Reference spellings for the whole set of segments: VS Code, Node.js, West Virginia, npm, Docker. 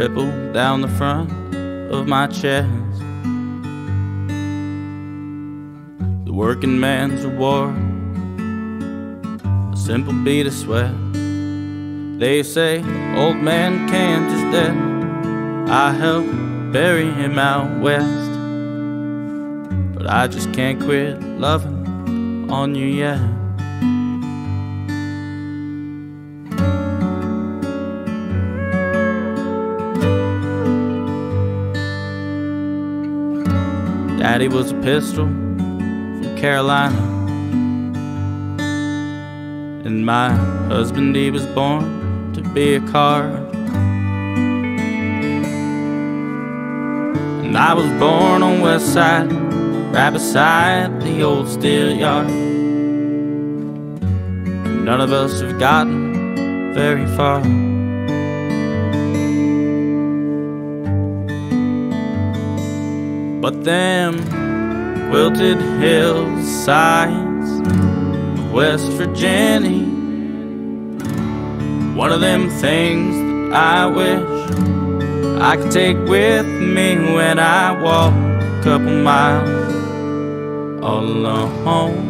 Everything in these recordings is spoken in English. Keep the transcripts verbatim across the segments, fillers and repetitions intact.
rippled down the front of my chest. The working man's reward, a simple bead of sweat. They say old man Kent is dead. I helped bury him out west, but I just can't quit loving on you yet. Daddy was a pistol from Carolina, and my husband, he was born to be a card, and I was born on West Side, right beside the old steel yard. None of us have gotten very far. But them wilted hillsides of West Virginia, one of them things that I wish I could take with me when I walk a couple miles all alone.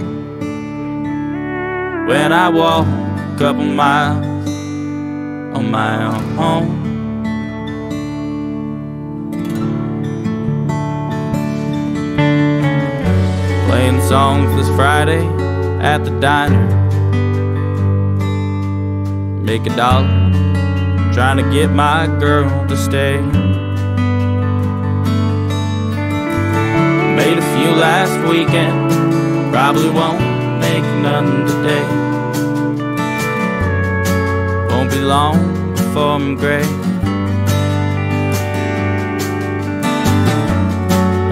When I walk a couple miles on my own. Playing songs this Friday at the diner, make a dollar, trying to get my girl to stay. Made a few last weekend, probably won't make none today. Won't be long before I'm gray.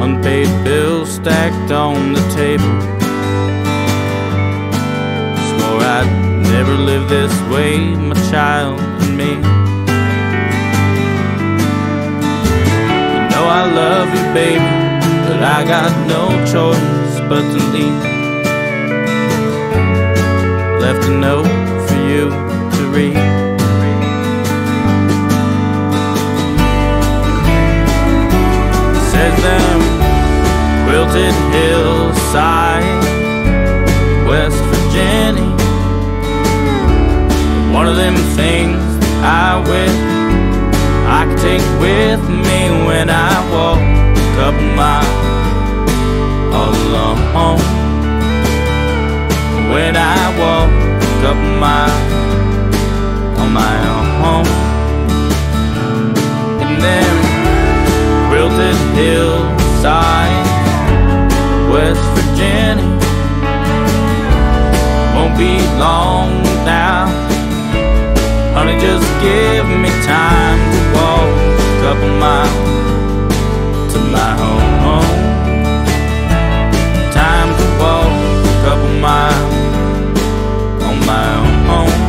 Unpaid bills stacked on the table, swore I'd never live this way, my child and me. You know I love you, baby, but I got no choice but to leave. Left a note for you to read. It says them wilted hillside, West Virginia, one of them things I wish I could take with me when I walk a couple miles all alone. When I walk a couple miles on my own. And then wilted hillside, West Virginia, won't be long now. Honey, just give me time to walk a couple miles to my home. Time to walk a couple miles on my own home.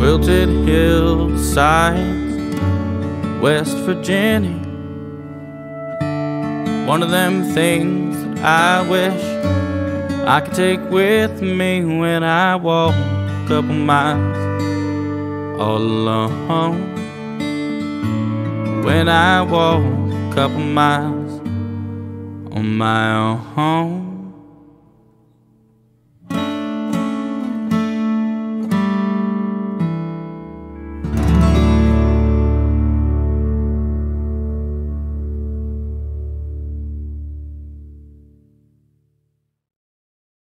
Wilted hillsides, West Virginia, one of them things that I wish I could take with me when I walk a couple miles all alone. When I walk a couple miles on my own.